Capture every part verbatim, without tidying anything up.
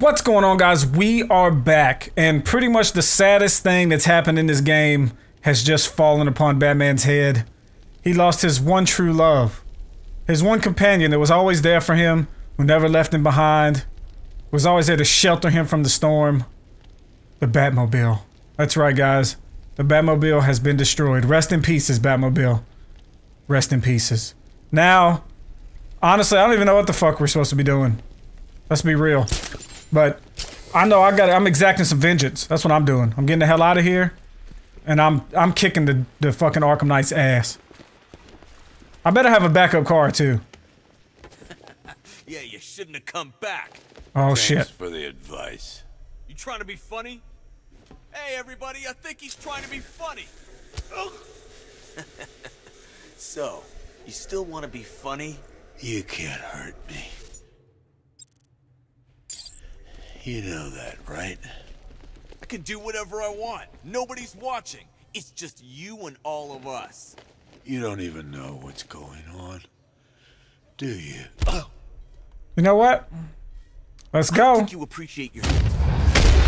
What's going on, guys? We are back, and pretty much the saddest thing that's happened in this game has just fallen upon Batman's head. He lost his one true love. His one companion that was always there for him, who never left him behind, was always there to shelter him from the storm. The Batmobile. That's right, guys. The Batmobile has been destroyed. Rest in pieces, Batmobile. Rest in pieces. Now, honestly, I don't even know what the fuck we're supposed to be doing. Let's be real. But I know I got I'm exacting some vengeance. That's what I'm doing. I'm getting the hell out of here, and I'm I'm kicking the the fucking Arkham Knight's ass. I better have a backup car too. Yeah, you shouldn't have come back. Oh, thanks shit. For the advice. You trying to be funny? Hey everybody, I think he's trying to be funny. So, you still want to be funny? You can't hurt me. You know that, right? I can do whatever I want. Nobody's watching. It's just you and all of us. You don't even know what's going on, do you? You know what? Let's go. I think you appreciate your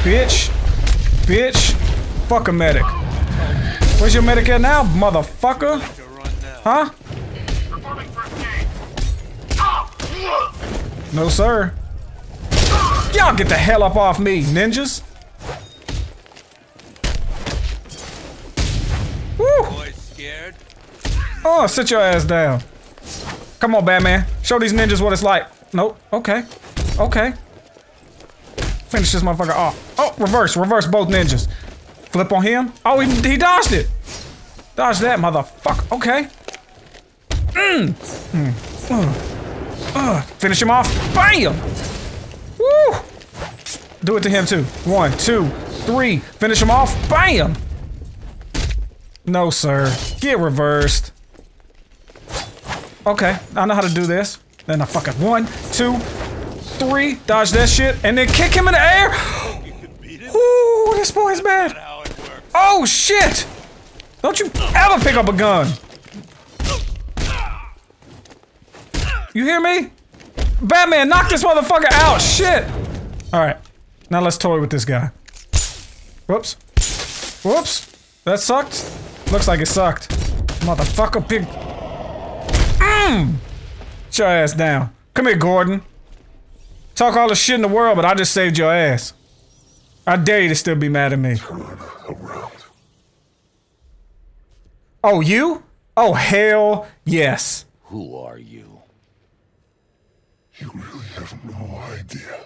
bitch, bitch. Fuck a medic. Where's your medic at now, motherfucker? Huh? No, sir. Y'all get the hell up off me, ninjas! Woo! Boys scared? Oh, sit your ass down. Come on, Batman. Show these ninjas what it's like. Nope. Okay. Okay. Finish this motherfucker off. Oh, reverse. Reverse both ninjas. Flip on him. Oh, he, he dodged it. Dodge that, motherfucker. Okay. Mmm. Mm. Uh. Uh. Finish him off. Bam! Woo! Do it to him too. One, two, three. Finish him off. Bam! No, sir. Get reversed. Okay, I know how to do this. Then I fucking one, two, three. Dodge that shit, and then kick him in the air. Ooh, this boy's bad. Oh shit! Don't you ever pick up a gun. You hear me? Batman, knock this motherfucker out! Shit! Alright. Now let's toy with this guy. Whoops. Whoops. That sucked. Looks like it sucked. Motherfucker, pig. Mmm! Get your ass down. Come here, Gordon. Talk all the shit in the world, but I just saved your ass. I dare you to still be mad at me. Oh, you? Oh, hell yes. Who are you? You really have no idea,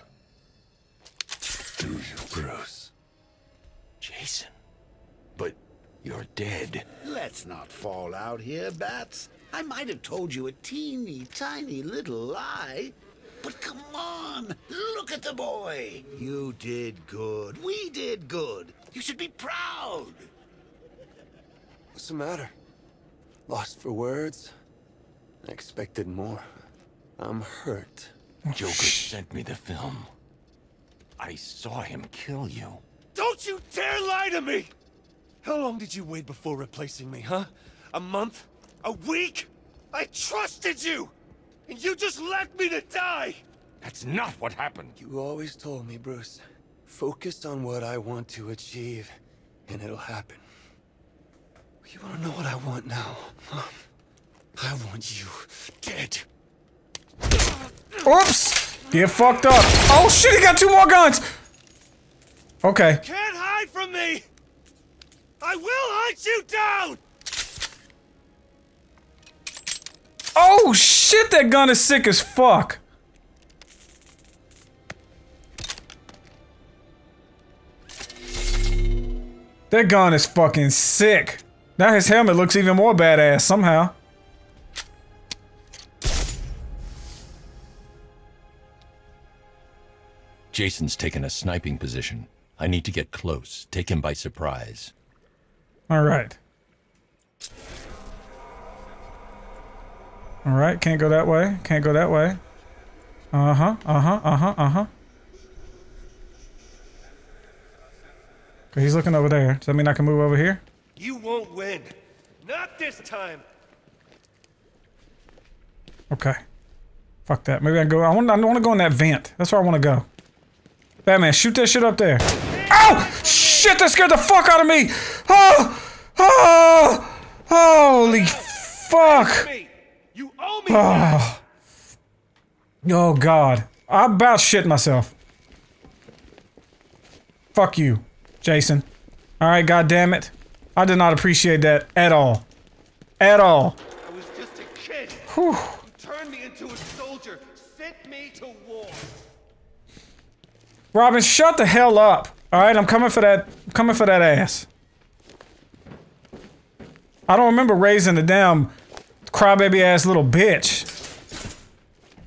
do you, Bruce? Jason, but you're dead. Let's not fall out here, Bats. I might have told you a teeny tiny little lie, but come on, look at the boy. You did good. We did good. You should be proud. What's the matter? Lost for words? I expected more. I'm hurt. Joker sent me the film. I saw him kill you. Don't you dare lie to me! How long did you wait before replacing me, huh? A month? A week? I trusted you! And you just left me to die! That's not what happened. You always told me, Bruce. Focus on what I want to achieve, and it'll happen. You wanna know what I want now, huh? I want you dead. Oops! Get fucked up. Oh shit, he got two more guns! Okay. Can't hide from me! I will hunt you down! Oh shit, that gun is sick as fuck. That gun is fucking sick. Now his helmet looks even more badass somehow. Jason's taken a sniping position. I need to get close, take him by surprise. All right. All right, can't go that way, can't go that way. Uh-huh, uh-huh, uh-huh, uh-huh. He's looking over there. Does that mean I can move over here? You won't win. Not this time. Okay. Fuck that. Maybe I can go. I want, I want to go in that vent. That's where I want to go. Batman, shoot that shit up there. Ow! Shit, that scared the fuck out of me! Oh! Oh! Holy fuck! You owe me that. Oh god. I about shit myself. Fuck you, Jason. Alright, goddammit. I did not appreciate that at all. At all. I was just a kid. Whew. You turned me into a soldier, sent me to war. Robin, shut the hell up. Alright, I'm coming for that I'm coming for that ass. I don't remember raising the damn crybaby ass little bitch.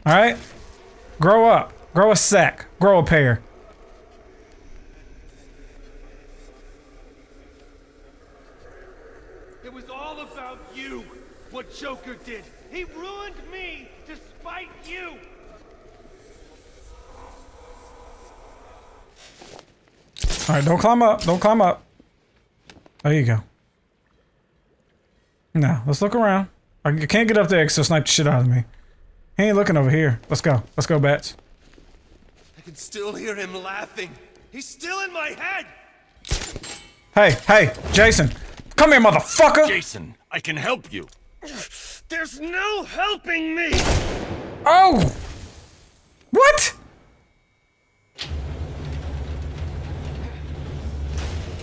Alright? Grow up. Grow a sack. Grow a pear. It was all about you, what Joker did. He ruined me despite you. Alright, don't climb up. Don't climb up. There you go. Now, let's look around. I can't get up there because he'll snipe the shit out of me. He ain't looking over here. Let's go. Let's go, Bats. I can still hear him laughing. He's still in my head! Hey, hey, Jason! Come here, motherfucker! Jason, I can help you. There's no helping me! Oh! What?!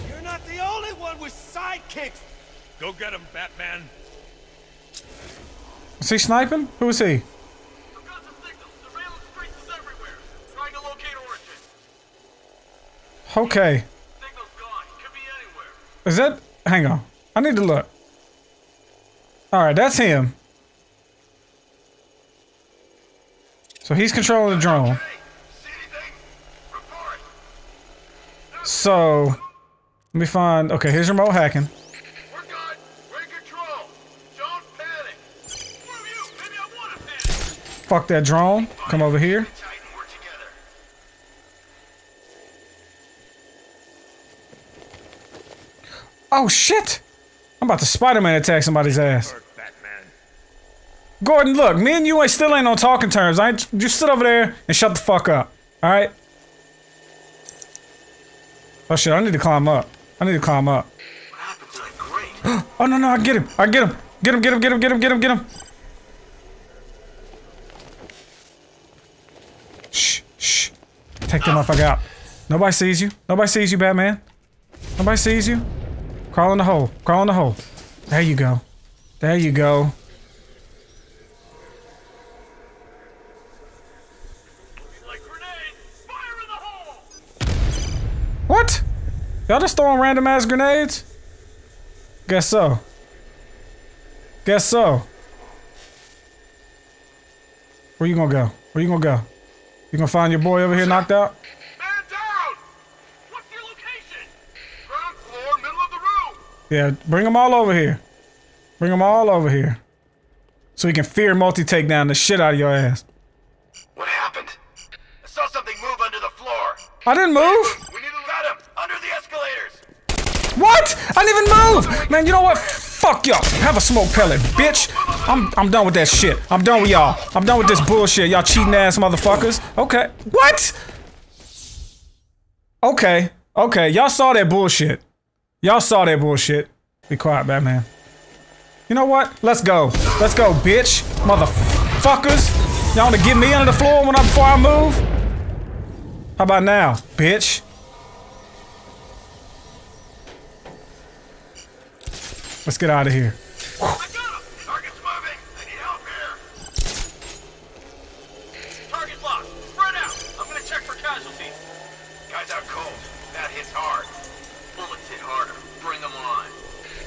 You're not the only one with sidekicks! Go get him, Batman! Is he sniping? Who is he? I've got the signal. The rail traces everywhere. Trying to locate origin. Okay. Signal's gone. Could be anywhere. Is that? Hang on. I need to look. All right, that's him. So he's controlling the drone. See anything? Report. So, let me find. Okay, here's remote hacking. Fuck that drone. Come over here. Oh shit! I'm about to Spider-Man attack somebody's ass. Gordon, look, me and you ain't still ain't on talking terms. I ain't, just sit over there and shut the fuck up. Alright? Oh shit, I need to climb up. I need to climb up. Oh no no, I get him. I get him. Get him, get him, get him, get him, get him, get him. Take the motherfucker out. Nobody sees you. Nobody sees you, Batman. Nobody sees you. Crawl in the hole. Crawl in the hole. There you go. There you go. Like grenades, fire in the hole. What? Y'all just throwing random ass grenades? Guess so. Guess so. Where you gonna go? Where you gonna go? You gonna find your boy over here knocked out? Man down! What's your location? Ground floor, middle of the room! Yeah, bring them all over here. Bring them all over here. So we can fear multi-take down the shit out of your ass. What happened? I saw something move under the floor. I didn't move! We need to get him! Under the escalators! What?! I didn't even move! Man, you know what? Fuck y'all! Have a smoke pellet, bitch! I'm- I'm done with that shit. I'm done with y'all. I'm done with this bullshit, y'all cheating ass motherfuckers. Okay. What?! Okay. Okay, y'all saw that bullshit. Y'all saw that bullshit. Be quiet, Batman. You know what? Let's go. Let's go, bitch. Motherfuckers. Y'all wanna get me under the floor when I- before I move? How about now, bitch? Let's get out of here.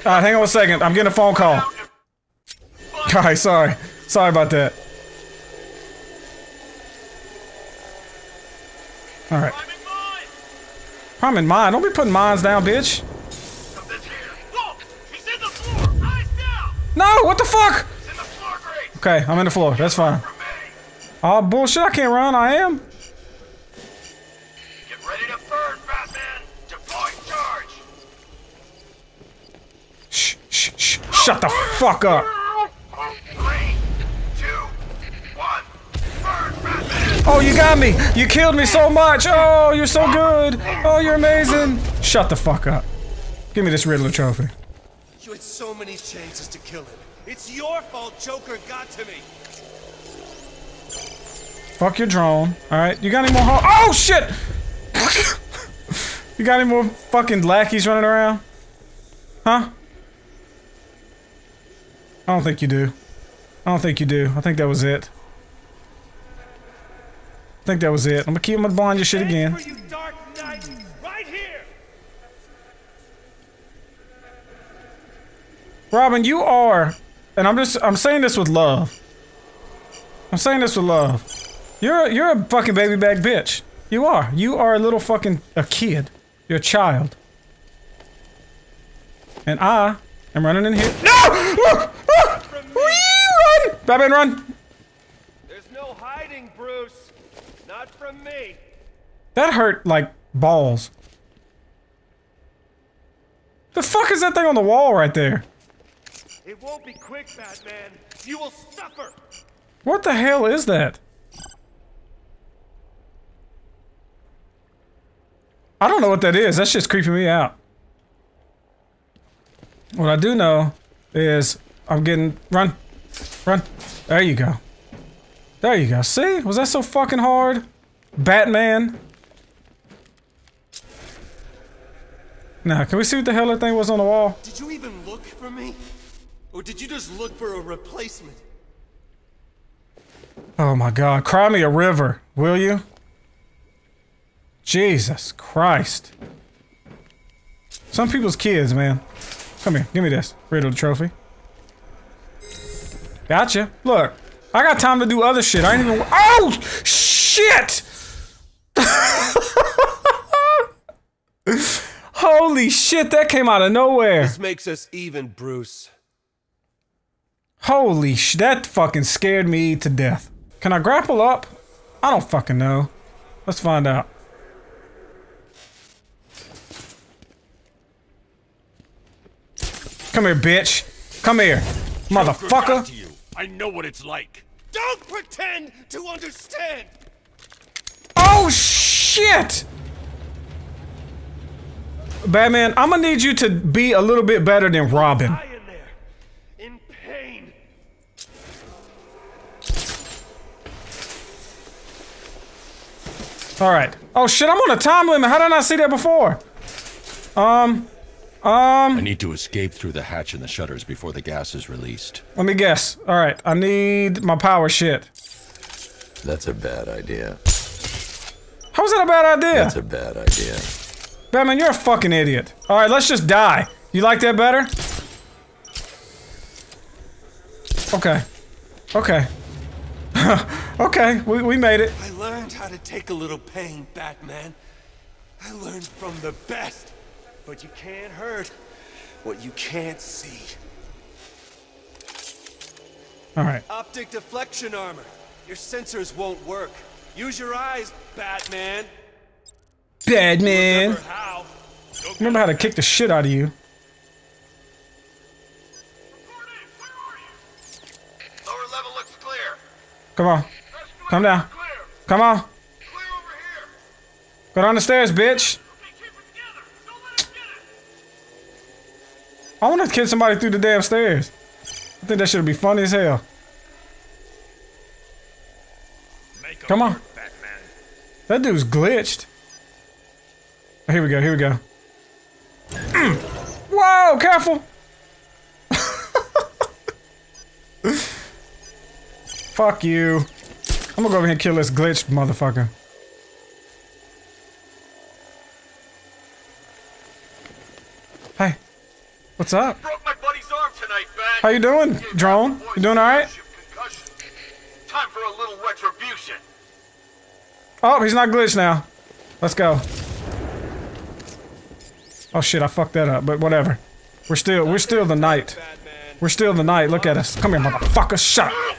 Alright, hang on a second. I'm getting a phone call. Alright, sorry. Sorry about that. Alright. Prime in mine. Don't be putting mines down, bitch. No! What the fuck? Okay, I'm in the floor. That's fine. Oh, bullshit. I can't run. I am. Get ready to burn, Batman. Deploy charge. Shh, shh, shh. Shut the fuck up. three, two, one. Burn, Batman. Oh, you got me! You killed me so much! Oh, you're so good! Oh, you're amazing! Shut the fuck up. Give me this Riddler trophy. You had so many chances to kill him. It's your fault Joker got to me. Fuck your drone. Alright, you got any more ho- oh, shit! You got any more fucking lackeys running around? Huh? I don't think you do. I don't think you do. I think that was it. I think that was it. I'm gonna keep my blind your shit again. Robin, you are, and I'm just, I'm saying this with love. I'm saying this with love. You're, you're a fucking baby back bitch. You are. You are a little fucking, a kid. You're a child. And I am running in here. No! Look! Run! Batman, run! There's no hiding, Bruce. Not from me. That hurt like balls. The fuck is that thing on the wall right there? It won't be quick, Batman. You will suffer. What the hell is that? I don't know what that is. That's just creeping me out. What I do know is I'm getting run, run. There you go. There you go. See? Was that so fucking hard? Batman. Now, can we see what the hell that thing was on the wall? Did you even look for me? Or did you just look for a replacement? Oh my god, cry me a river, will you? Jesus Christ. Some people's kids, man. Come here, give me this Riddle trophy. Gotcha. Look, I got time to do other shit. I ain't even. Oh shit! Holy shit, that came out of nowhere. This makes us even, Bruce. Holy sh- that fucking scared me to death. Can I grapple up? I don't fucking know. Let's find out. Come here, bitch. Come here, motherfucker. To you. I know what it's like. Don't pretend to understand. Oh shit! Batman, I'm gonna need you to be a little bit better than Robin. Alright. Oh shit, I'm on a time limit. How did I not see that before? Um. Um. I need to escape through the hatch in the shutters before the gas is released. Let me guess. Alright, I need my power shit. That's a bad idea. How is that a bad idea? That's a bad idea. Batman, you're a fucking idiot. Alright, let's just die. You like that better? Okay. Okay. Okay, we, we made it. I learned how to take a little pain, Batman. I learned from the best. But you can't hurt what you can't see. Alright. Optic deflection armor. Your sensors won't work. Use your eyes, Batman. Batman. Remember how, Remember how to kick the shit out of you. Come on. Come down. Come on. Go down the stairs, bitch. I want to kick somebody through the damn stairs. I think that should be funny as hell. Come on. That dude's glitched. Oh, here we go. Here we go. Whoa, careful. Fuck you. I'm gonna go over here and kill this glitched motherfucker. Hey. What's up? I broke my buddy's arm tonight, Bat. How you doing, drone? You doing alright? Time for a little retribution. Oh, he's not glitched now. Let's go. Oh shit, I fucked that up, but whatever. We're still, we're still the knight. We're still the knight, look at us. Come here, motherfucker, shut up.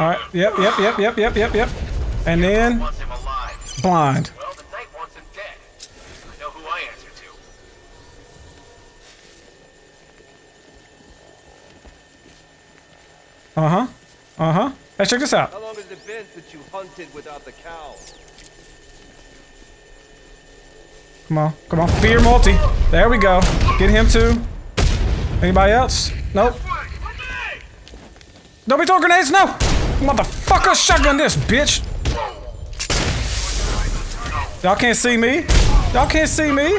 Alright, yep, yep, yep, yep, yep, yep, yep. And then blind. Well, the knight wants him dead. I know who I answer to. Uh-huh. Uh-huh. Hey, check this out. How long is the bent that you hunted without the cow. Come on, come on. Fear multi. There we go. Get him too. Anybody else? Nope. Don't be throwing grenades, no! Motherfucker, shotgun this, bitch! Y'all can't see me. Y'all can't see me.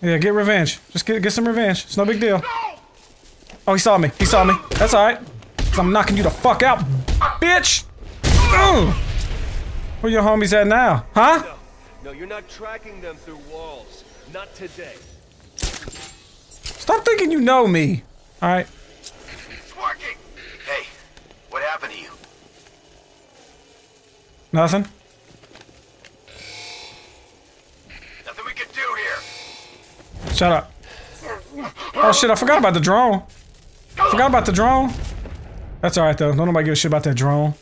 Yeah, get revenge. Just get get some revenge. It's no big deal. Oh, he saw me. He saw me. That's alright. I'm knocking you the fuck out, bitch! Mm. Where your homies at now? Huh? No, no, you're not tracking them through walls. Not today. Stop thinking you know me. Alright. It's working. Hey, what happened to you? Nothing. Nothing we can do here. Shut up. Oh shit, I forgot about the drone. I forgot about the drone. That's alright though. Don't nobody give a shit about that drone.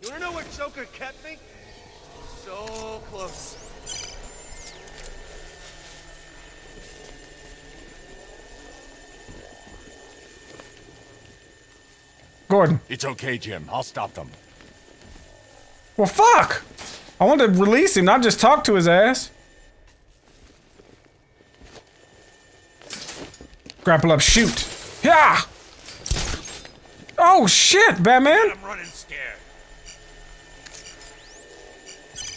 You wanna know where Joker kept me? So close. Gordon. It's okay, Jim. I'll stop them. Well, fuck! I wanted to release him, not just talk to his ass. Grapple up, shoot. Yeah! Oh shit, Batman! I'm running scared.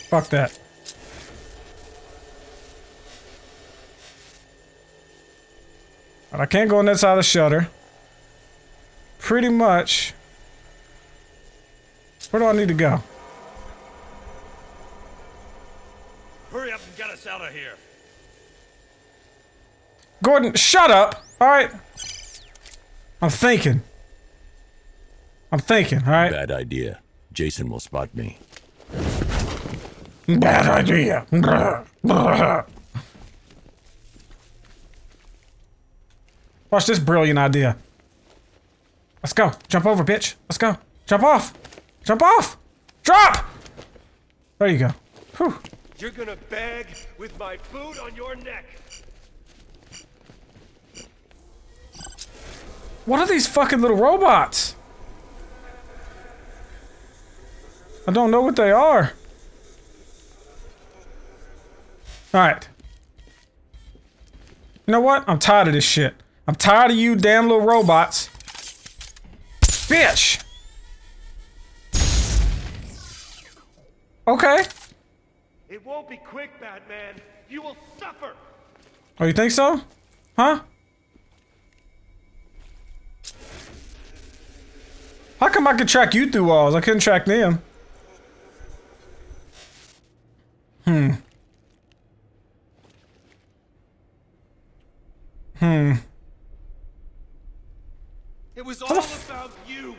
Fuck that. But I can't go on that side of the shutter. Pretty much. Where do I need to go? Hurry up and get us out of here. Gordon, shut up. All right. I'm thinking. I'm thinking, all right? Bad idea. Jason will spot me. Bad idea. Watch this brilliant idea. Let's go. Jump over, bitch. Let's go. Jump off. Jump off. Drop. There you go. Whew. You're gonna beg with my food on your neck. What are these fucking little robots? I don't know what they are. Alright. You know what? I'm tired of this shit. I'm tired of you damn little robots. Bitch! Okay. It won't be quick, Batman. You will suffer. Oh, you think so? Huh? How come I could track you through walls? I couldn't track them. Hmm. Hmm. It was all about you.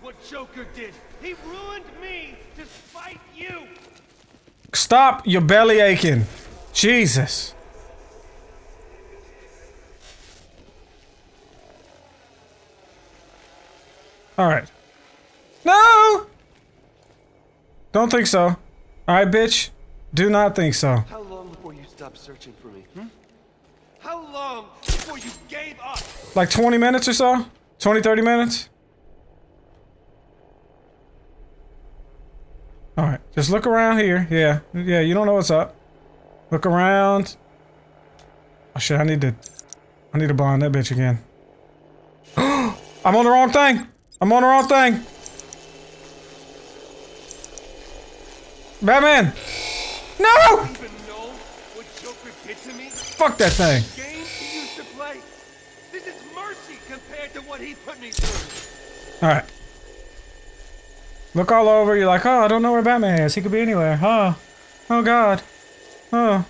What Joker did. He ruined me despite you. Stop your belly aching. Jesus. All right. No! Don't think so. All right, bitch. Do not think so. How long before you stopped searching for me? Hmm? How long before you gave up? Like twenty minutes or so? twenty, thirty minutes? All right. Just look around here. Yeah. Yeah, you don't know what's up. Look around. Oh shit, I need to I need to blind that bitch again. I'm on the wrong thing. I'm on the wrong thing. Batman! No! Fuck that thing. Alright. Look all over, you're like, oh, I don't know where Batman is. He could be anywhere. Oh. Oh god. Oh.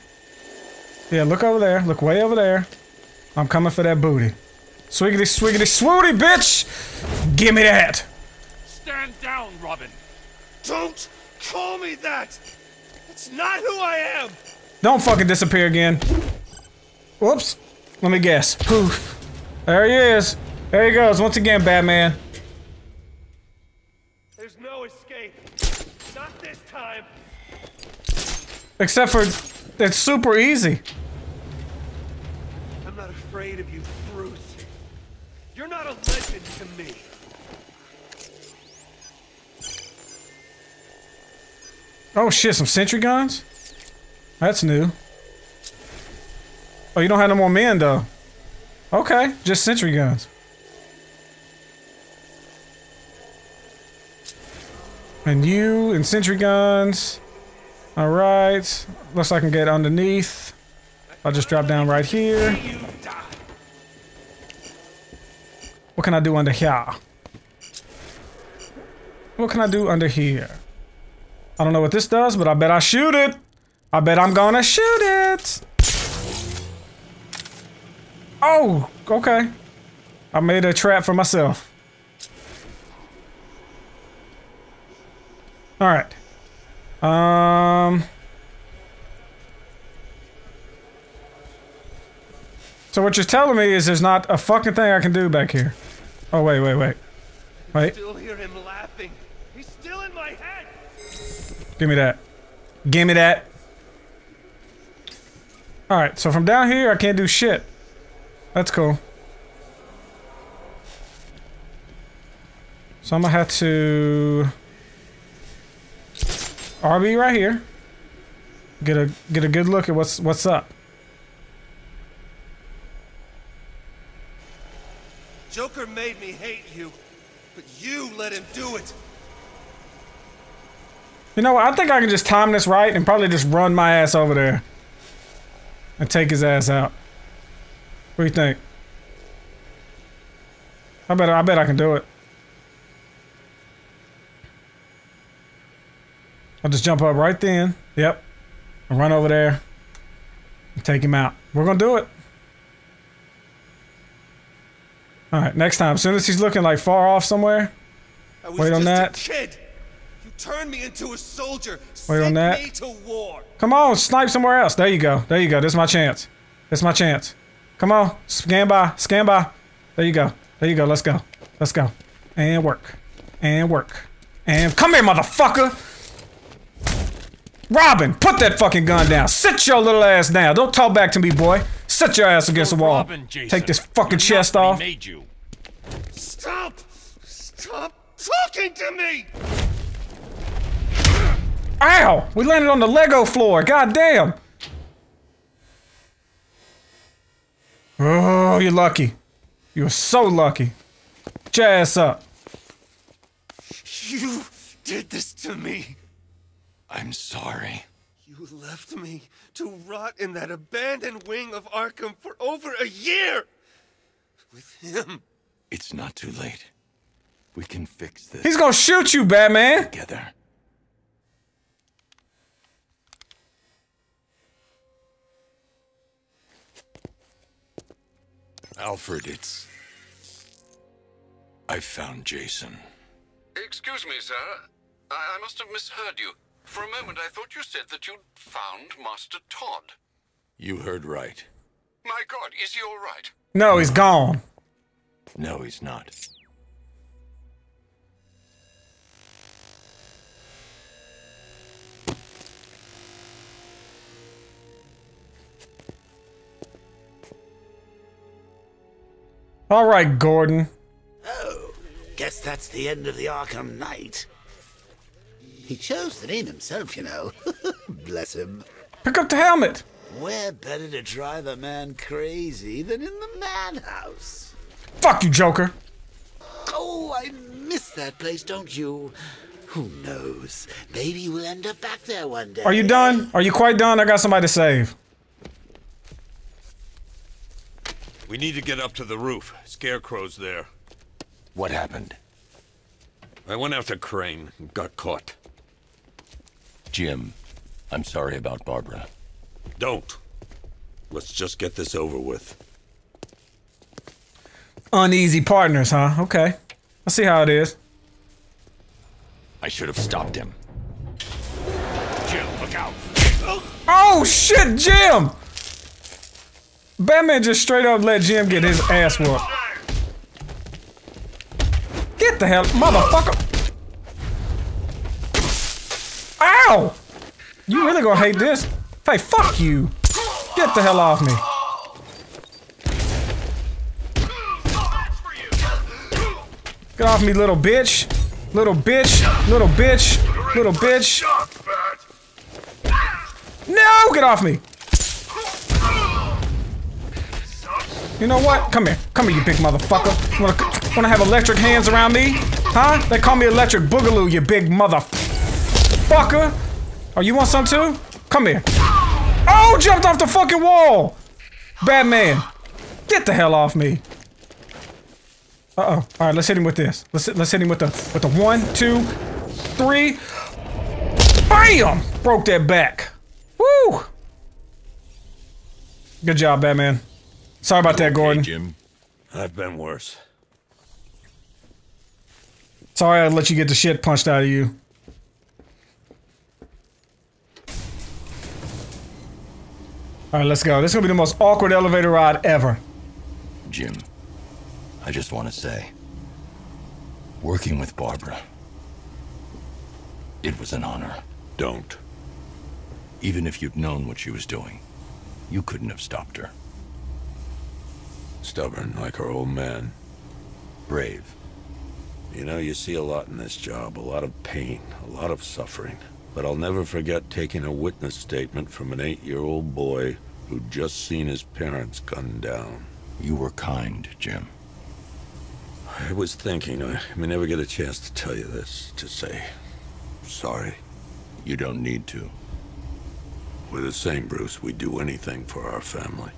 Yeah, look over there. Look way over there. I'm coming for that booty. Swiggity, swiggity, swooty, bitch! Gimme that! Stand down, Robin! Don't call me that! It's not who I am! Don't fucking disappear again. Whoops. Let me guess. Poof. There he is. There he goes. Once again, Batman. There's no escape. Not this time. Except for it's super easy. I'm not afraid of you, Bruce. You're not a legend to me. Oh shit, some sentry guns? That's new. Oh, you don't have no more men though. Okay, just sentry guns. And you, and sentry guns. Alright. Looks like I can get underneath. I'll just drop down right here. What can I do under here? What can I do under here? I don't know what this does, but I bet I shoot it. I bet I'm gonna shoot it. Oh, okay. I made a trap for myself. All right. Um. So what you're telling me is there's not a fucking thing I can do back here. Oh wait, wait, wait, wait. I still hear him laughing. He's still in my head. Give me that. Give me that. All right. So from down here, I can't do shit. That's cool. So I'm gonna have to R B right here. Get a get a good look at what's what's up. Joker made me hate you, but you let him do it. You know what? I think I can just time this right and probably just run my ass over there and take his ass out. What do you think? I bet I bet I can do it. I'll just jump up right then. Yep. And run over there and take him out. We're gonna do it. Alright, next time. As soon as he's looking like far off somewhere. I was wait on just that. A kid. You turned me into a soldier. Wait on that. Me to war. Come on, snipe somewhere else. There you go. There you go. This is my chance. This is my chance. Come on, scan by, scan by. There you go, there you go, let's go. Let's go. And work. And work. And come here, motherfucker! Robin, put that fucking gun down. Sit your little ass down. Don't talk back to me, boy. Sit your ass against the wall. Robin, Jason, take this fucking chest off. You. Stop! Stop talking to me! Ow! We landed on the Lego floor, goddamn! Oh, you're lucky. You're so lucky. Get your ass up. You did this to me. I'm sorry. You left me to rot in that abandoned wing of Arkham for over a year. With him. It's not too late. We can fix this. He's gonna shoot you, Batman. Together. Alfred, it's... I found Jason. Excuse me, sir. I, I must have misheard you. For a moment, I thought you said that you'd found Master Todd. You heard right. My God, is he all right? No, he's gone. No, he's not. All right, Gordon. Oh, guess that's the end of the Arkham Knight. He chose the name himself, you know. Bless him. Pick up the helmet. Where better to drive a man crazy than in the madhouse? Fuck you, Joker. Oh, I miss that place, don't you? Who knows? Maybe we'll end up back there one day. Are you done? Are you quite done? I got somebody to save. We need to get up to the roof. Scarecrow's there. What happened? I went after Crane and got caught. Jim, I'm sorry about Barbara. Don't. Let's just get this over with. Uneasy partners, huh? Okay. I'll see how it is. I should have stopped him. Jim, look out! Oh shit, Jim! Batman just straight up let Jim get his ass whooped. Get the hell, motherfucker! Ow! You really gonna hate this? Hey, fuck you! Get the hell off me! Get off me, little bitch! Little bitch! Little bitch! Little bitch! No, get off me! You know what? Come here. Come here, you big motherfucker. Wanna, wanna have electric hands around me? Huh? They call me Electric Boogaloo, you big motherfucker! Oh, you want some too? Come here. Oh, jumped off the fucking wall! Batman, get the hell off me. Uh-oh. Alright, let's hit him with this. Let's, let's hit him with the, with the one, two, three. BAM! Broke that back. Woo! Good job, Batman. Sorry about that, Gordon. Hey, Jim. I've been worse. Sorry I let you get the shit punched out of you. Alright, let's go. This is gonna be the most awkward elevator ride ever. Jim, I just want to say, working with Barbara, it was an honor. Don't. Even if you'd known what she was doing, you couldn't have stopped her. Stubborn like her old man. Brave. You know, you see a lot in this job, a lot of pain, a lot of suffering. But I'll never forget taking a witness statement from an eight-year-old boy who'd just seen his parents gunned down. You were kind, Jim. I was thinking I may never get a chance to tell you this, to say sorry. You don't need to. We're the same, Bruce. We'd do anything for our family.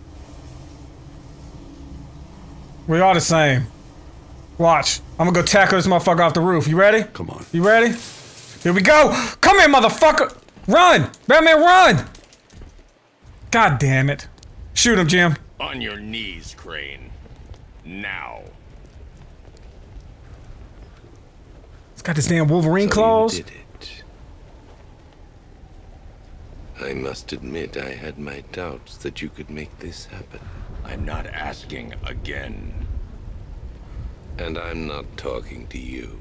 We are the same. Watch. I'm gonna go tackle this motherfucker off the roof. You ready? Come on. You ready? Here we go! Come here, motherfucker! Run! Batman, run! God damn it. Shoot him, Jim. On your knees, Crane. Now. It's got this damn Wolverine so claws. You did it. I must admit, I had my doubts that you could make this happen. I'm not asking again. And I'm not talking to you.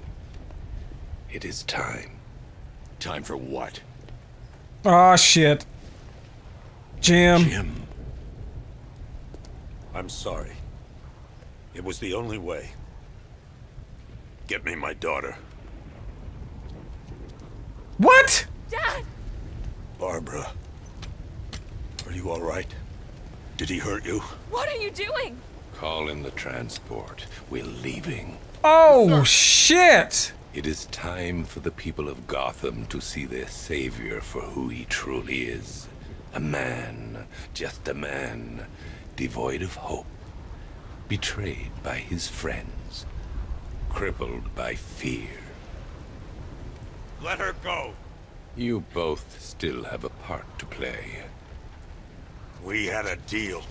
It is time. Time for what? Aw, shit. Jim. Jim. I'm sorry. It was the only way. Get me my daughter. What? Dad! Barbara. Are you alright? Did he hurt you? What are you doing? Call in the transport. We're leaving. Oh, shit! It is time for the people of Gotham to see their savior for who he truly is. A man, just a man, devoid of hope, betrayed by his friends, crippled by fear. Let her go! You both still have a part to play. We had a deal.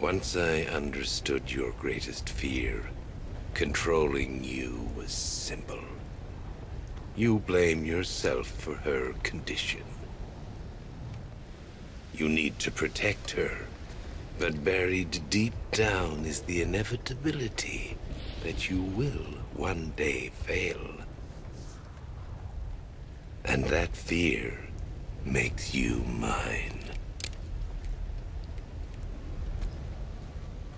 Once I understood your greatest fear, controlling you was simple. You blame yourself for her condition. You need to protect her, but buried deep down is the inevitability that you will one day fail. And that fear makes you mine.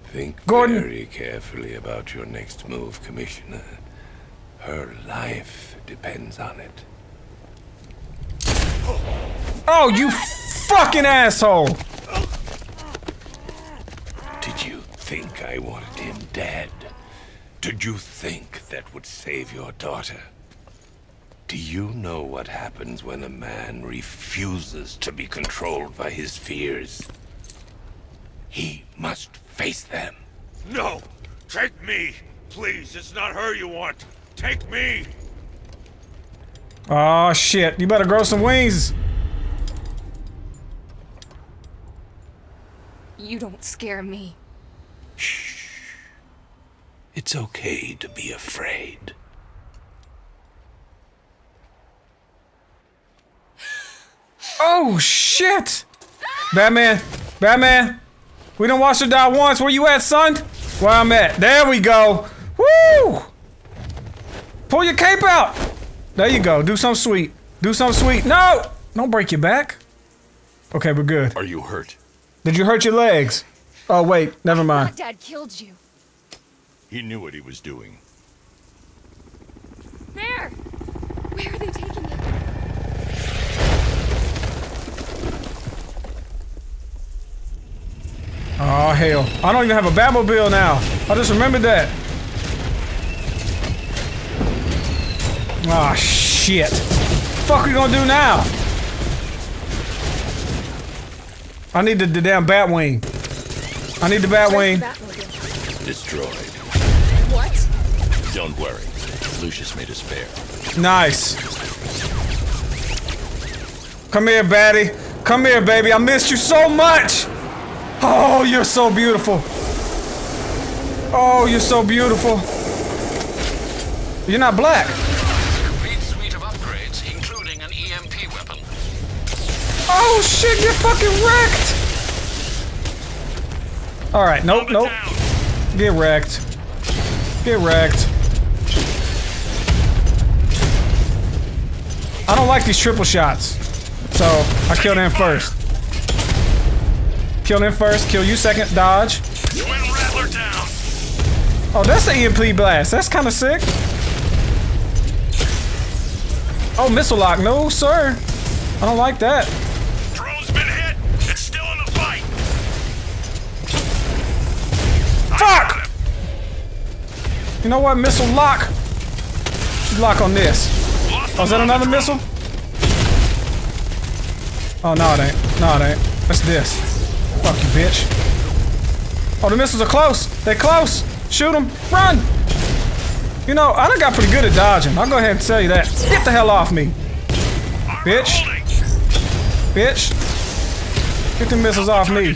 Think Gordon. Very carefully about your next move, Commissioner. Her life depends on it. Oh, you fucking asshole! Did you think I wanted him dead? Did you think that would save your daughter? Do you know what happens when a man refuses to be controlled by his fears? He must face them. No! Take me! Please, it's not her you want. Take me! Aw, shit. You better grow some wings. You don't scare me. Shh. It's okay to be afraid. Oh, shit! Batman! Batman! We done watched her die once. Where you at, son? Where I'm at. There we go. Woo! Pull your cape out. There you go. Do something sweet. Do something sweet. No! Don't break your back. Okay, we're good. Are you hurt? Did you hurt your legs? Oh, wait. Never mind. Dad killed you. He knew what he was doing. hell. I don't even have a Batmobile now. I just remembered that. Ah, shit. Fuck are we gonna do now? I need the, the damn Batwing. I need the Batwing. Destroyed. What? Don't worry. Lucius made a spare. Nice. Come here, baddie. Come here, baby. I missed you so much. Oh, you're so beautiful. Oh, you're so beautiful. You're not black. Oh shit, you're fucking wrecked! Alright, nope, nope. Get wrecked. Get wrecked. I don't like these triple shots. So, I killed him first. Kill him first, kill you second, dodge. Oh, that's the E M P blast. That's kinda sick. Oh, missile lock. No, sir. I don't like that. Fuck! You know what? Missile lock. Lock on this. Oh, is that another missile? Oh, no, it ain't. No, it ain't. That's this. Fuck you, bitch. Oh, the missiles are close. They're close. Shoot them. Run! You know, I done got pretty good at dodging. I'll go ahead and tell you that. Get the hell off me. Bitch. Bitch. Get the missiles off me.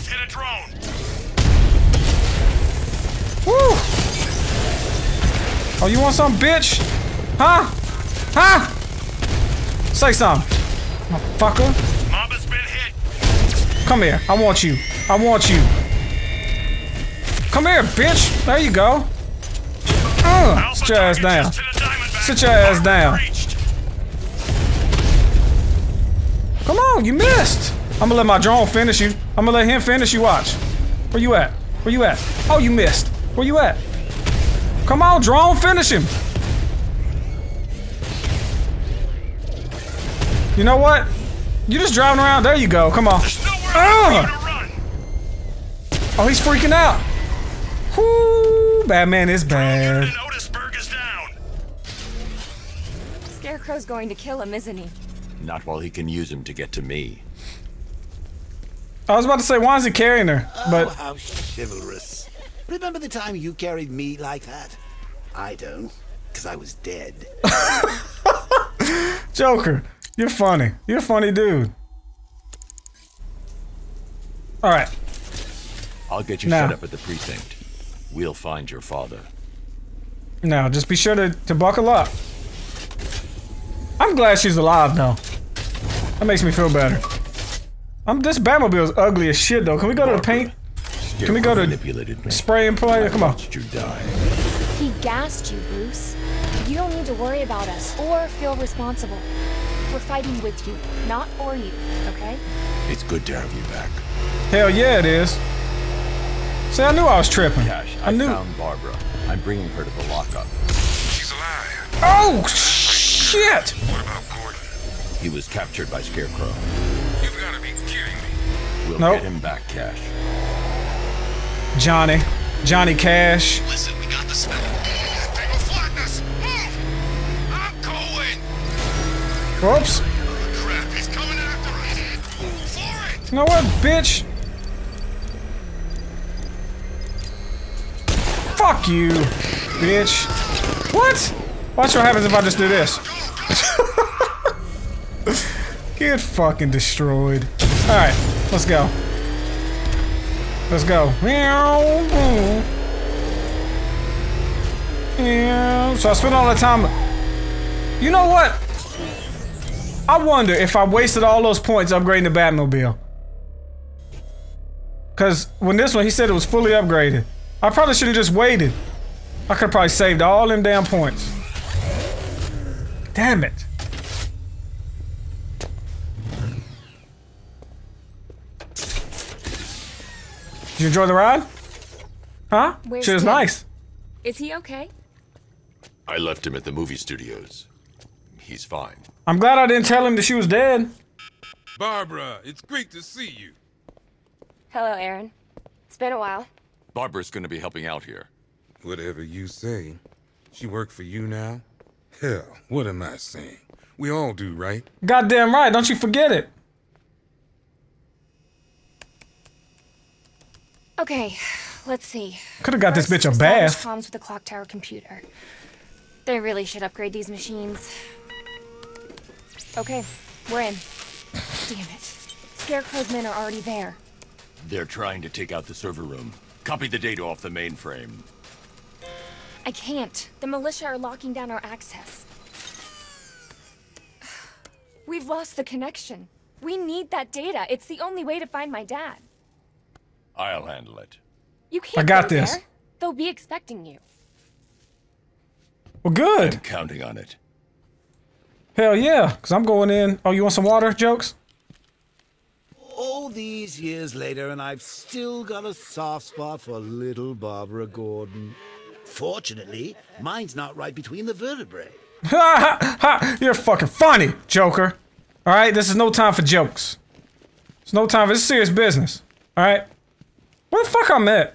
Woo! Oh, you want some, bitch? Huh? Huh? Say something, motherfucker. Mama's been hit. Come here. I want you. I want you. Come here, bitch. There you go. Uh, sit your ass down. Sit your ass down. Come on, you missed. I'm gonna let my drone finish you. I'm gonna let him finish you. Watch. Where you at? Where you at? Oh, you missed. Where you at? Come on, drone, finish him! You know what? You just driving around. There you go. Come on. Uh! Oh, he's freaking out. Whoo! Batman is bad. Scarecrow's going to kill him, isn't he? Not while he can use him to get to me. I was about to say, why is he carrying her? But oh, how chivalrous. Remember the time you carried me like that? I don't, because I was dead. Joker, you're funny. You're a funny dude. All right. I'll get you now set up at the precinct. We'll find your father. Now, just be sure to, to buckle up. I'm glad she's alive, though. That makes me feel better. I'm, this Batmobile is ugly as shit, though. Can we go Barbara. to the paint? Can we go to spray and play? Come on. You die. He gassed you, Bruce. You don't need to worry about us or feel responsible. We're fighting with you, not for you, okay? It's good to have you back. Hell yeah, it is. See, I knew I was tripping. Gosh, I, I knew. found Barbara. I'm bringing her to the lockup. She's alive. Oh, shit! What about Gordon? He was captured by Scarecrow. You've got to be kidding me. We'll nope. get him back, Cash. Johnny. Johnny Cash. Listen, we got the smell. They will flatten us. Move! I'm going. Oops. Oh, crap. He's coming after us. Move for it. You know what, bitch? Fuck you, bitch. What? Watch what happens if I just do this. Get fucking destroyed. Alright, let's go. Let's go. Yeah, so I spent all that time. You know what? I wonder if I wasted all those points upgrading the Batmobile. Because when this one, he said it was fully upgraded. I probably should have just waited. I could have probably saved all them damn points. Damn it. Did you enjoy the ride? Huh? Where's Shit is nice. Is he okay? I left him at the movie studios. He's fine. I'm glad I didn't tell him that she was dead. Barbara, it's great to see you. Hello, Aaron. It's been a while. Barbara's gonna be helping out here. Whatever you say. She work for you now? Hell, what am I saying? We all do, right? Goddamn right, don't you forget it. Okay, let's see. Could've got First, this bitch a bath. Comms with the clock tower computer. They really should upgrade these machines. Okay, we're in. Damn it. Scarecrow's men are already there. They're trying to take out the server room. Copy the data off the mainframe. I can't. The militia are locking down our access. We've lost the connection. We need that data. It's the only way to find my dad. I'll handle it. You can't I got go this. There. They'll be expecting you. Well, good. I'm counting on it. Hell yeah, because I'm going in. Oh, you want some water jokes? All these years later, and I've still got a soft spot for little Barbara Gordon. Fortunately, mine's not right between the vertebrae. Ha ha ha! You're fucking funny, Joker. All right, this is no time for jokes. It's no time for this is serious business. All right. Where the fuck I'm at?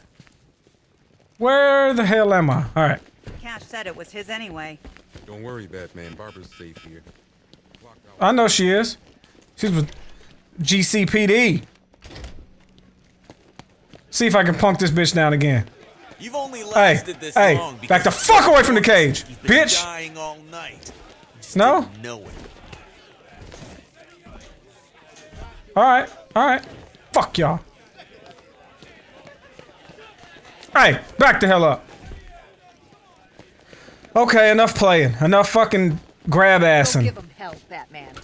Where the hell am I? All right. Cash said it was his anyway. Don't worry, Batman. Barbara's safe here. I know she is. She's with G C P D. See if I can punk this bitch down again. You've only lasted hey, this hey, long back the fuck away from the cage, bitch! Dying all night. No? Alright, alright. Fuck y'all. Hey, back the hell up. Okay, enough playing. Enough fucking grab-assing.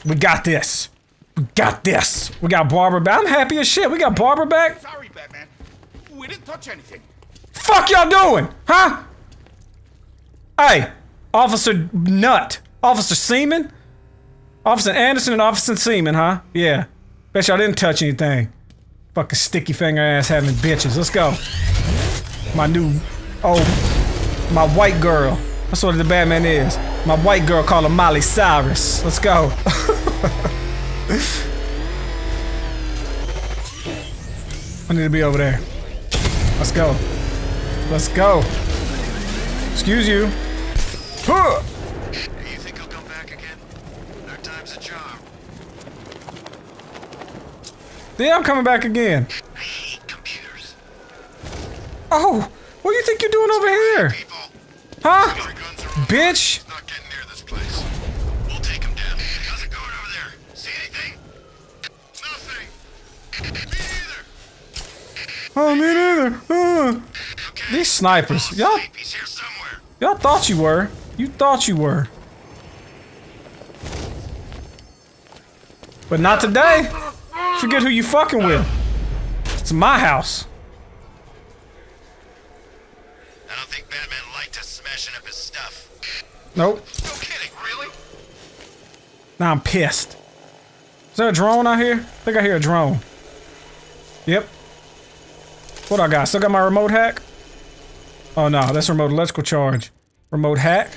We got this. We got this. We got Barbara back. I'm happy as shit. We got Barbara back. Sorry, Batman. We didn't touch anything. Fuck y'all doing, huh? Hey, Officer Nut, Officer Seaman, Officer Anderson, and Officer Seaman, huh? Yeah. Bet y'all didn't touch anything. Fucking sticky finger ass having bitches. Let's go. My new, oh, my white girl. That's what the Batman is. My white girl called her Molly Cyrus. Let's go. I need to be over there. Let's go. Let's go. Excuse you. Huh. You think he'll come back again? Third time's a charm. Yeah, I'm coming back again. I hate computers. Oh, what do you think you're doing over here? People. Huh? Bitch. It's not getting near this place. We'll take him down. How's it going over there? See anything? Nothing. Me neither. Oh, me neither. Huh. These snipers, y'all, y'all thought you were. You thought you were. But not today. Forget who you fucking with. It's my house. I don't think Batman liked us smashing up his stuff. Nope. No kidding, really? Nah, I'm pissed. Is there a drone out here? I think I hear a drone. Yep. What I got? Still got my remote hack? Oh no, that's remote electrical charge. Remote hack?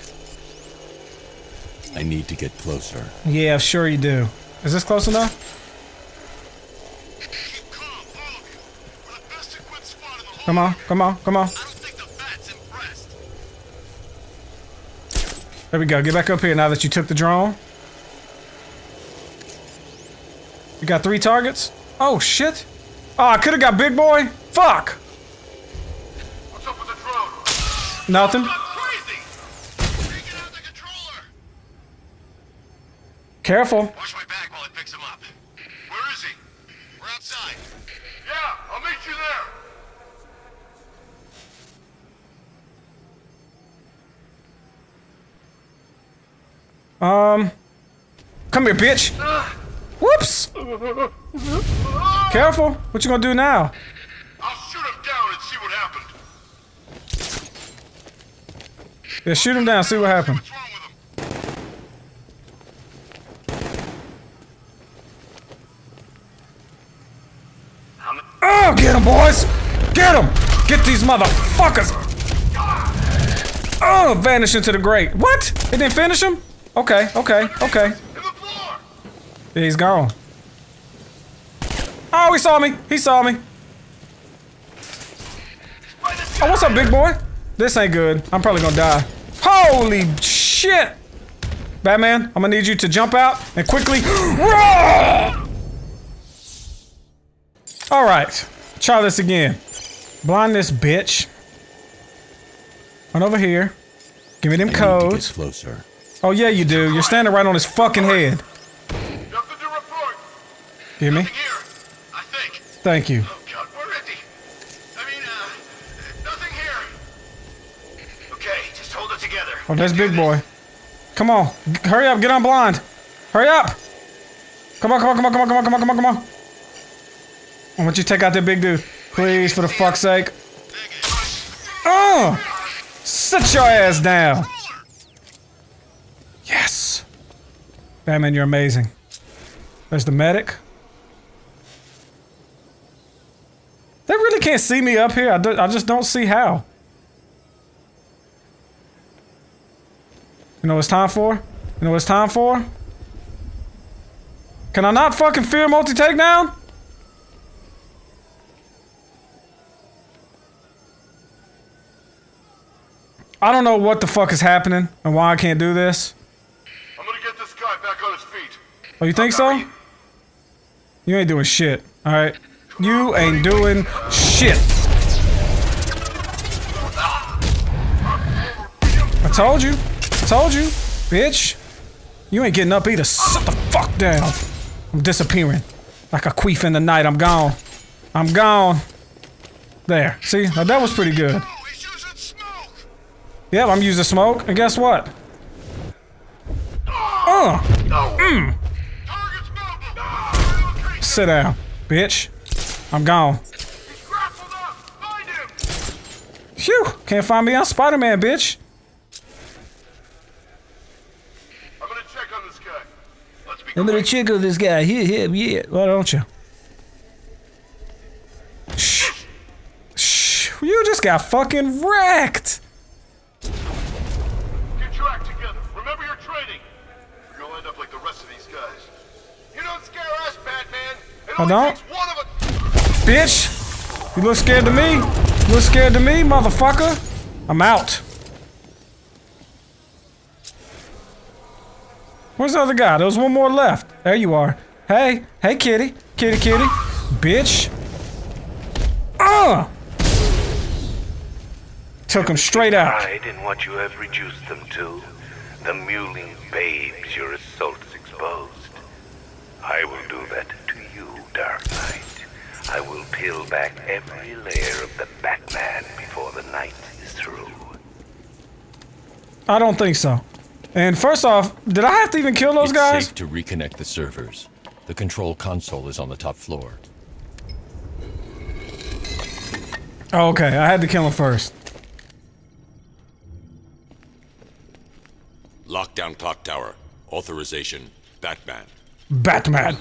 I need to get closer. Yeah, sure you do. Is this close enough? Keep calm, all of you. We're the best equipped squad in the whole come on, come on, come on. I don't think the bat's impressed. There we go. Get back up here now that you took the drone. You got three targets? Oh shit. Oh, I could have got big boy. Fuck. Nothing. Careful. Watch my back while I picks him up. Where is he? We're outside. Yeah, I'll meet you there. Um, come here, bitch. Whoops. Careful. What you gonna do now? I'll shoot him down and see what happens. Yeah, shoot him down, see what happens. Oh, get him, boys! Get him! Get these motherfuckers! Oh, vanish into the grate. What? It didn't finish him? Okay, okay, okay. Yeah, he's gone. Oh, he saw me! He saw me! Oh, what's up, big boy? This ain't good. I'm probably gonna die. Holy shit! Batman, I'm gonna need you to jump out and quickly run! Alright. Try this again. Blind this bitch. Run over here. Give me them codes. Closer. Oh yeah, you do. You're standing right on his fucking head. Nothing to report. Give me. Nothing here, I think. Thank you. Oh god, we're empty. I mean, uh, nothing here. Okay, just hold it together. Oh, that's big boy. Come on, hurry up, get on blind. Hurry up. Come on, come on, come on, come on, come on, come on, come on, come on. I want you to take out that big dude, please, for the fuck's sake. Oh! Sit your ass down! Yes! Batman, you're amazing. There's the medic. They really can't see me up here. I, do, I just don't see how. You know what it's time for? You know what it's time for? Can I not fucking fear multi-takedown? I don't know what the fuck is happening and why I can't do this. I'm gonna get this guy back on his feet. Oh, you think so? You ain't doing shit, alright? You ain't doing shit. I told you. I told you, bitch. You ain't getting up either. Sit the fuck down. I'm disappearing. Like a queef in the night. I'm gone. I'm gone. There. See? Now that was pretty good. Yep, I'm using smoke, and guess what? Oh! Mm. Sit down, bitch. I'm gone. Phew! Can't find me on Spider-Man, bitch. I'm gonna check on this guy. Let's be I'm gonna check on this guy. Here, here, yeah. Why don't you? Shh. Shh. You just got fucking wrecked. I don't. Bitch! You look scared to me. You look scared to me, motherfucker. I'm out. Where's the other guy? There was one more left. There you are. Hey. Hey, kitty. Kitty, kitty. Bitch. Ah! Took him straight out. In what you have reduced them to, the mewling babes your assaults exposed. I will do that. Dark Knight, I will peel back every layer of the Batman before the night is through. I don't think so. And first off, did I have to even kill those it's guys? Safe to reconnect the servers. The control console is on the top floor. Oh, okay, I had to kill him first. Lockdown clock tower. Authorization. Batman. Batman.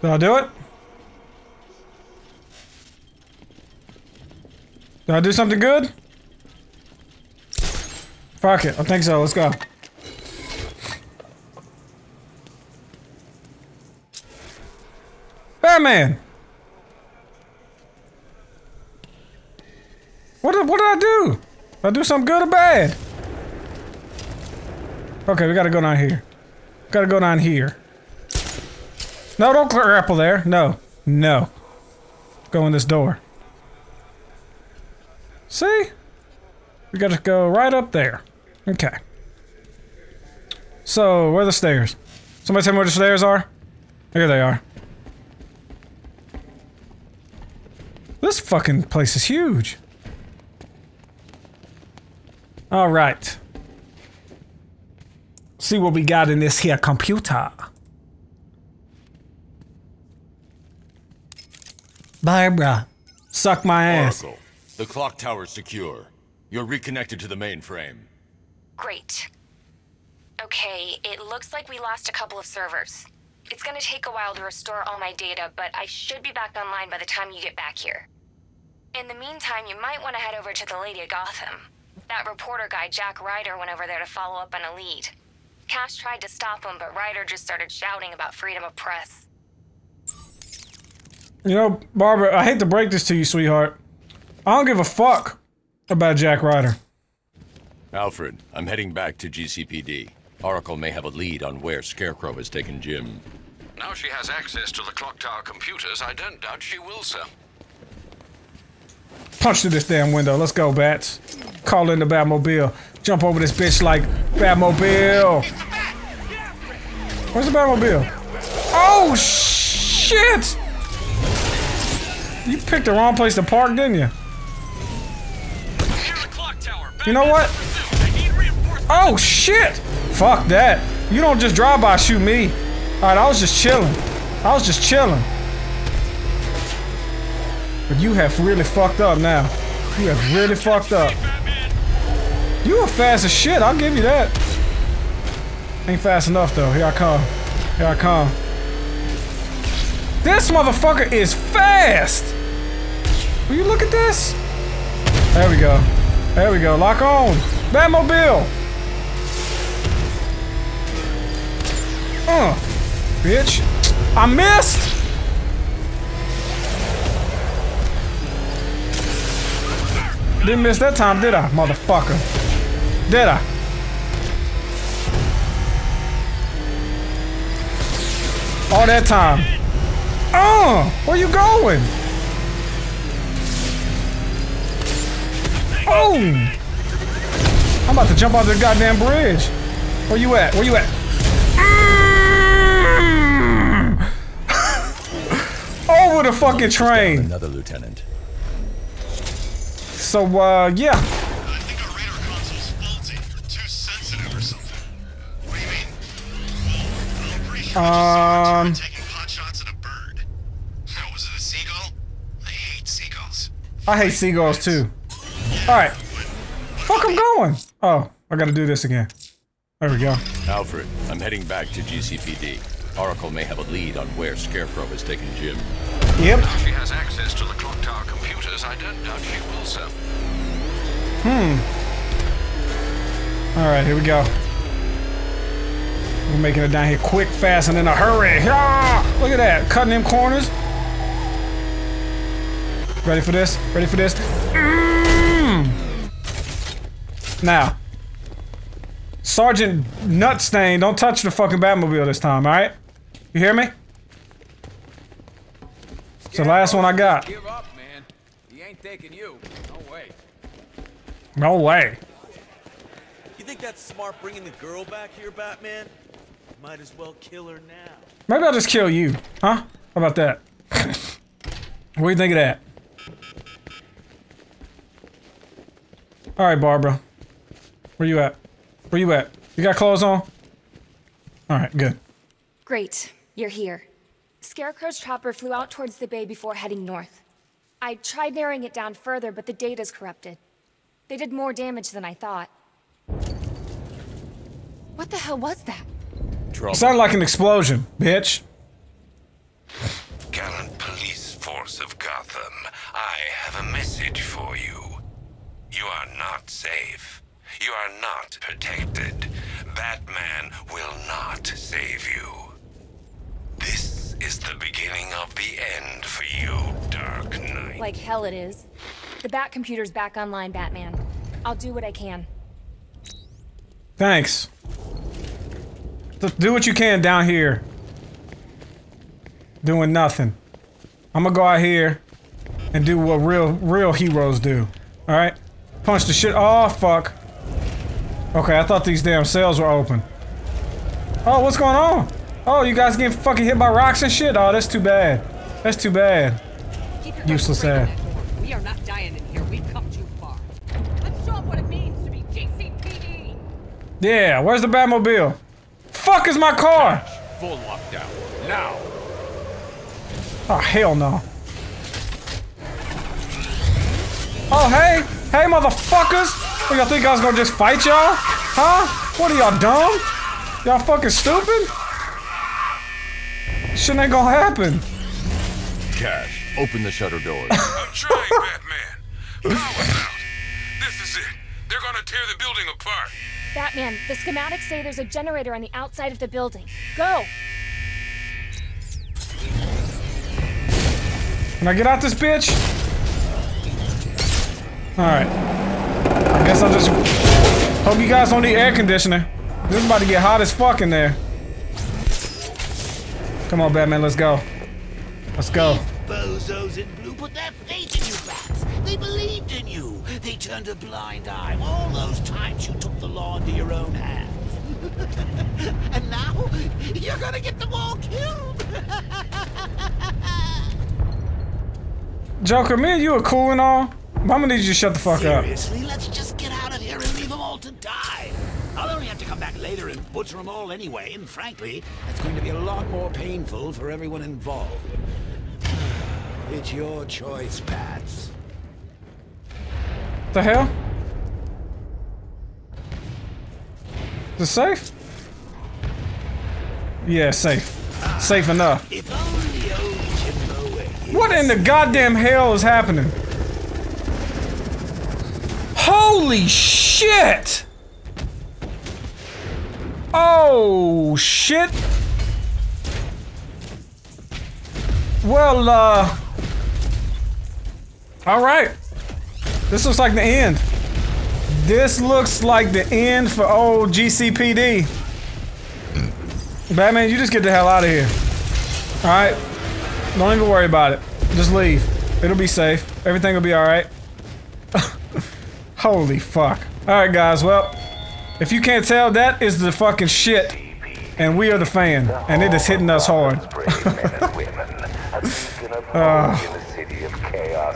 Did I do it? Did I do something good? Fuck it, I think so, let's go. Batman! What did, what did I do? Did I do something good or bad? Okay, we gotta go down here. Gotta go down here. No, don't grapple there. No. No. Go in this door. See? We gotta go right up there. Okay. So, where are the stairs? Somebody tell me where the stairs are? Here they are. This fucking place is huge. Alright. See what we got in this here computer. Barbara, suck my ass. Oracle, the clock tower's secure. You're reconnected to the mainframe. Great. Okay, it looks like we lost a couple of servers. It's gonna take a while to restore all my data, but I should be back online by the time you get back here. In the meantime, you might want to head over to the Lady of Gotham. that reporter guy Jack Ryder went over there to follow up on a lead. Cash tried to stop him, but Ryder just started shouting about freedom of press. You know, Barbara, I hate to break this to you, sweetheart. I don't give a fuck about Jack Ryder. Alfred, I'm heading back to G C P D. Oracle may have a lead on where Scarecrow has taken Jim. Now she has access to the clock tower computers, I don't doubt she will, sir. Punch through this damn window. Let's go, Bats. Call in the Batmobile. Jump over this bitch like Batmobile. Where's the Batmobile? Oh, shit! You picked the wrong place to park, didn't you? You know what? Oh, shit! Fuck that. You don't just drive by shoot me. Alright, I was just chilling. I was just chilling. But you have really fucked up now. You have really fucked up. You are fast as shit, I'll give you that. Ain't fast enough though. Here I come. Here I come. This motherfucker is fast! Will you look at this? There we go. There we go. Lock on. Batmobile! Uh. Bitch. I missed! Didn't miss that time, did I, motherfucker? Did I? All that time. Oh! Uh, where you going? Oh! I'm about to jump out the goddamn bridge. Where you at? Where you at? Over the fucking train. Another lieutenant. So uh yeah. I think our radar console's faulty. You're too sensitive or something. What do you mean? Well, I'm pretty sure um, you just saw a team taking hot shots at a bird. No, was it a seagull? I hate seagulls. I hate seagulls too. Yeah, alright. Fuck, I'm going. Oh, I gotta do this again. There we go. Alfred, I'm heading back to G C P D. Oracle may have a lead on where Scarecrow has taken Jim. Yep. Now she has access to the clock tower computers. I don't doubt she will, sir. Hmm. All right, here we go. We're making it down here quick, fast, and in a hurry. Ah! Look at that, cutting them corners. Ready for this? Ready for this? Mm. Now, Sergeant Nutstain, don't touch the fucking Batmobile this time, all right? You hear me? It's the last one I got. Give up, man. He ain't taking you. No way. No way. You think that's smart bringing the girl back here, Batman? Might as well kill her now. Maybe I'll just kill you, huh? How about that? What do you think of that? All right, Barbara. Where you at? Where you at? You got clothes on? All right, good. Great. You're here. Scarecrow's chopper flew out towards the bay before heading north. I tried narrowing it down further, but the data's corrupted. They did more damage than I thought. What the hell was that? Trouble. Sounded like an explosion, bitch. Gallant police force of Gotham, I have a message for you. You are not safe. You are not protected. Batman will not save you. This is the beginning of the end for you, Dark Knight. Like hell it is. The Bat computer's back online, Batman. I'll do what I can. Thanks. Do what you can down here. Doing nothing. I'm gonna go out here and do what real, real heroes do. Alright? Punch the shit- oh, fuck. Okay, I thought these damn cells were open. Oh, what's going on? Oh, you guys getting fucking hit by rocks and shit? Oh, that's too bad. That's too bad. Useless ad. We are not dying in here. We've come too far. Let's show them what it means to be G C P D. Yeah, where's the Batmobile? Fuck is my car? Full lockdown. Now. Oh, hell no. Oh, hey. Hey, motherfuckers. What, y'all think I was gonna just fight y'all? Huh? What are y'all, dumb? Y'all fucking stupid? Shit ain't gonna happen. Cash, open the shutter doors. I'm trying, Batman. Power's out. This is it. They're gonna gonna tear the building apart. Batman, the schematics say there's a generator on the outside of the building. Go! Can I get out this bitch? Alright. I guess I'll just... Hope you guys don't need air conditioning. This is about to get hot as fuck in there. Come on, Batman, let's go. Let's go. Bozos in blue put their faith in you, Bats. They believed in you. They turned a blind eye all those times you took the law into your own hands. And now you're gonna get them all killed. Joker, me and you are cool and all. I'm gonna need you to shut the fuck up. Seriously, let's just get out of here and leave them all to die. I'll only have to come back later and butcher them all anyway, and frankly, that's going to be a lot more painful for everyone involved. It's your choice, Bats. The hell? Is it safe? Yeah, safe. Ah, safe enough. If only old Jimbo were here. What in the goddamn hell is happening? Holy shit! Oh shit! Well, uh... alright. This looks like the end. This looks like the end for old G C P D. Batman, you just get the hell out of here. Alright? Don't even worry about it. Just leave. It'll be safe. Everything will be alright. Holy fuck. Alright guys, well, if you can't tell, that is the fucking shit. And we are the fan. And it is hitting us hard. uh,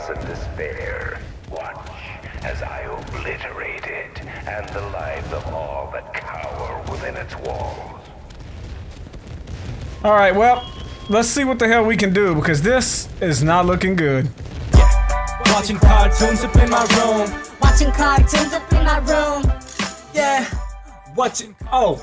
and despair. Watch as I obliterate it and the lives of all that cower within its walls. All right, well, let's see what the hell we can do because this is not looking good. Yeah. Watching cartoons up in my room. Watching cartoons up in my room. Yeah. Watching. Oh,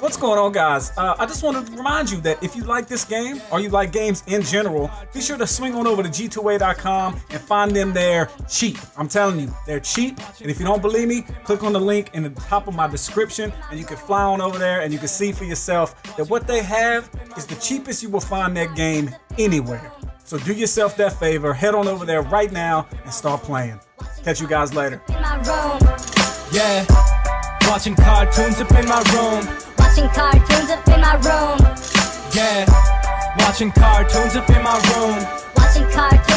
what's going on, guys? Uh, I just wanted to remind you that if you like this game or you like games in general, be sure to swing on over to G two A dot com and find them there cheap. I'm telling you, they're cheap. And if you don't believe me, click on the link in the top of my description and you can fly on over there and you can see for yourself that what they have is the cheapest you will find that game anywhere. So do yourself that favor, head on over there right now and start playing. Catch you guys later. Yeah. Watching cartoons up in my room. Watching cartoons up in my room. Yeah. Watching cartoons up in my room. Watching cartoons.